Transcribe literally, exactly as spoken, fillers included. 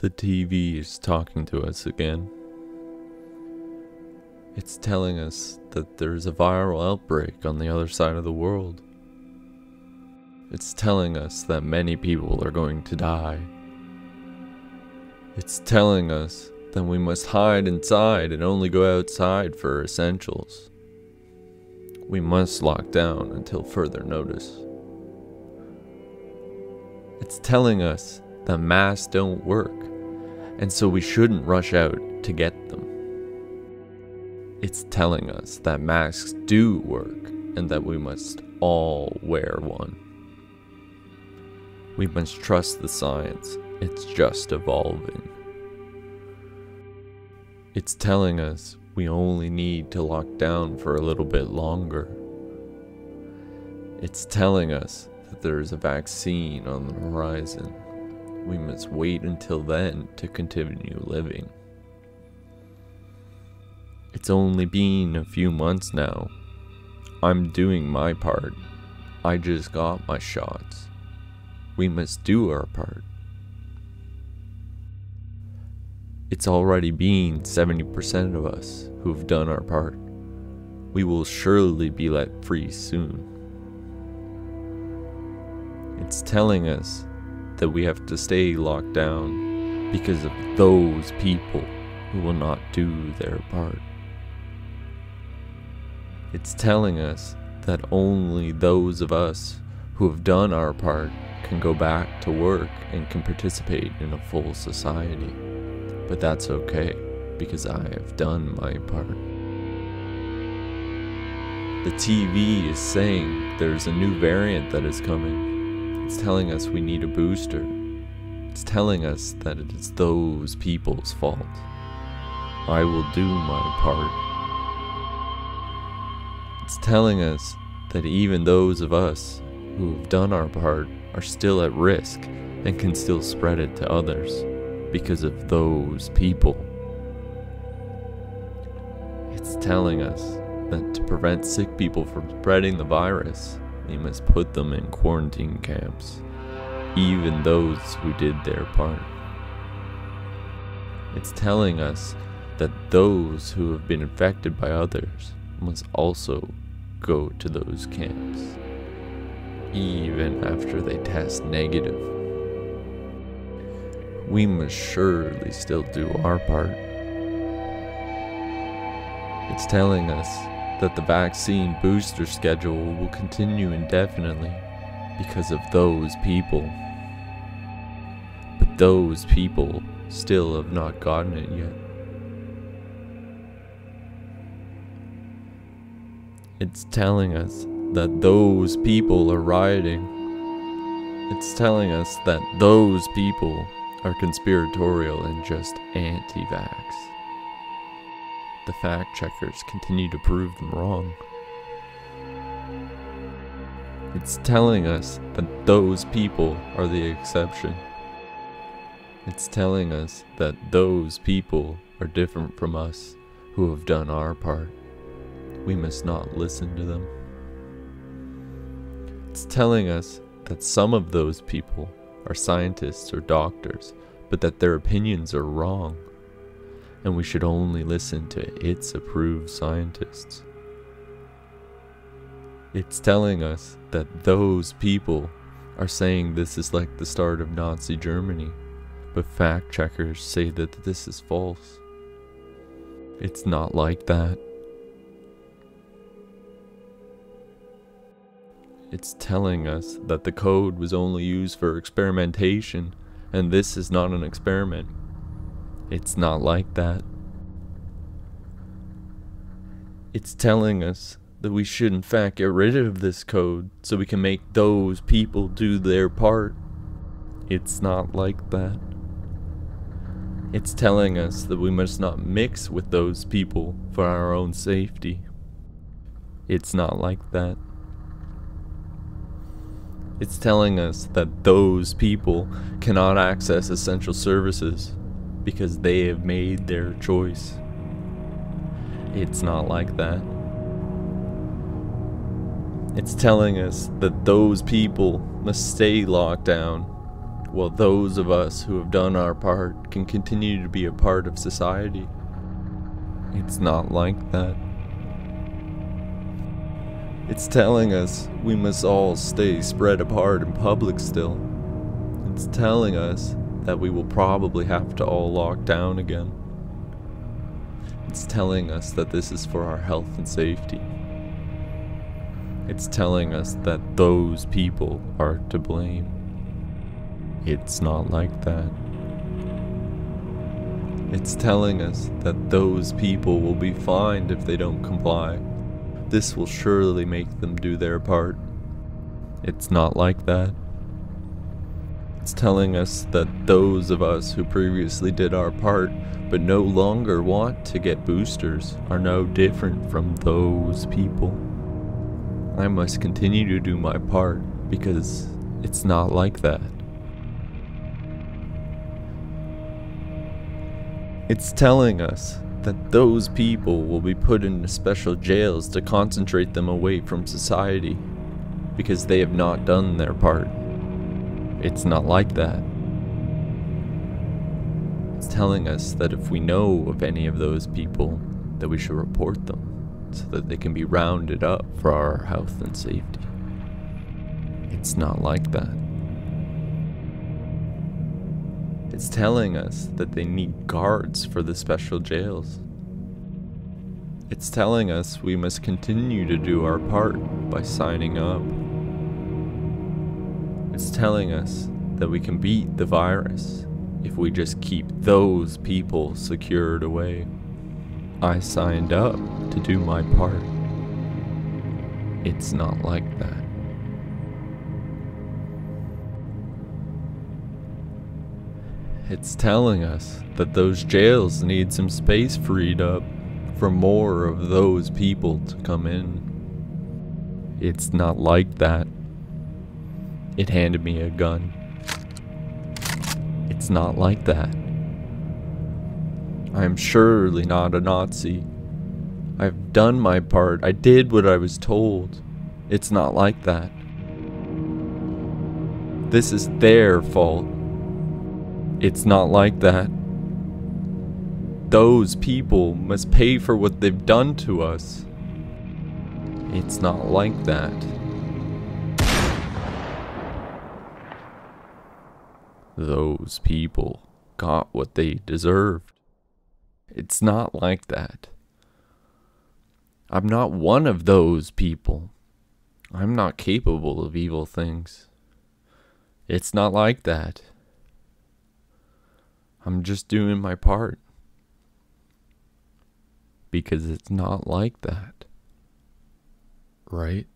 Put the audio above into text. The T V is talking to us again. It's telling us that there's a viral outbreak on the other side of the world. It's telling us that many people are going to die. It's telling us that we must hide inside and only go outside for essentials. We must lock down until further notice. It's telling us that masks don't work, and so we shouldn't rush out to get them. It's telling us that masks do work and that we must all wear one. We must trust the science, it's just evolving. It's telling us we only need to lock down for a little bit longer. It's telling us that there is a vaccine on the horizon. We must wait until then to continue living. It's only been a few months now. I'm doing my part. I just got my shots. We must do our part. It's already been seventy percent of us who've done our part. We will surely be let free soon. It's telling us that we have to stay locked down because of those people who will not do their part. It's telling us that only those of us who have done our part can go back to work and can participate in a full society. But that's okay, because I have done my part. The T V is saying there's a new variant that is coming. It's telling us we need a booster. It's telling us that it is those people's fault. I will do my part. It's telling us that even those of us who have done our part are still at risk and can still spread it to others because of those people. It's telling us that to prevent sick people from spreading the virus, we must put them in quarantine camps, even those who did their part. It's telling us that those who have been infected by others must also go to those camps, even after they test negative. We must surely still do our part. It's telling us that the vaccine booster schedule will continue indefinitely because of those people. But those people still have not gotten it yet. It's telling us that those people are rioting. It's telling us that those people are conspiratorial and just anti-vax. The fact checkers continue to prove them wrong. It's telling us that those people are the exception. It's telling us that those people are different from us who have done our part. We must not listen to them. It's telling us that some of those people are scientists or doctors, but that their opinions are wrong, and we should only listen to its approved scientists. It's telling us that those people are saying this is like the start of Nazi Germany, but fact checkers say that this is false. It's not like that. It's telling us that the code was only used for experimentation, and this is not an experiment. It's not like that. It's telling us that we should in fact get rid of this code so we can make those people do their part. It's not like that. It's telling us that we must not mix with those people for our own safety. It's not like that. It's telling us that those people cannot access essential services because they have made their choice. It's not like that. It's telling us that those people must stay locked down well, those of us who have done our part can continue to be a part of society. It's not like that. It's telling us we must all stay spread apart in public still. It's telling us that we will probably have to all lock down again. It's telling us that this is for our health and safety. It's telling us that those people are to blame. It's not like that. It's telling us that those people will be fined if they don't comply. This will surely make them do their part. It's not like that. It's telling us that those of us who previously did our part but no longer want to get boosters are no different from those people. I must continue to do my part because it's not like that. It's telling us that those people will be put into special jails to concentrate them away from society because they have not done their part. It's not like that. It's telling us that if we know of any of those people, that we should report them so that they can be rounded up for our health and safety. It's not like that. It's telling us that they need guards for the special jails. It's telling us we must continue to do our part by signing up. It's telling us that we can beat the virus if we just keep those people secured away. I signed up to do my part. It's not like that. It's telling us that those jails need some space freed up for more of those people to come in. It's not like that. It handed me a gun. It's not like that. I am surely not a Nazi. I've done my part. I did what I was told. It's not like that. This is their fault. It's not like that. Those people must pay for what they've done to us. It's not like that. Those people got what they deserved. It's not like that. I'm not one of those people. I'm not capable of evil things. It's not like that. I'm just doing my part. Because it's not like that. Right?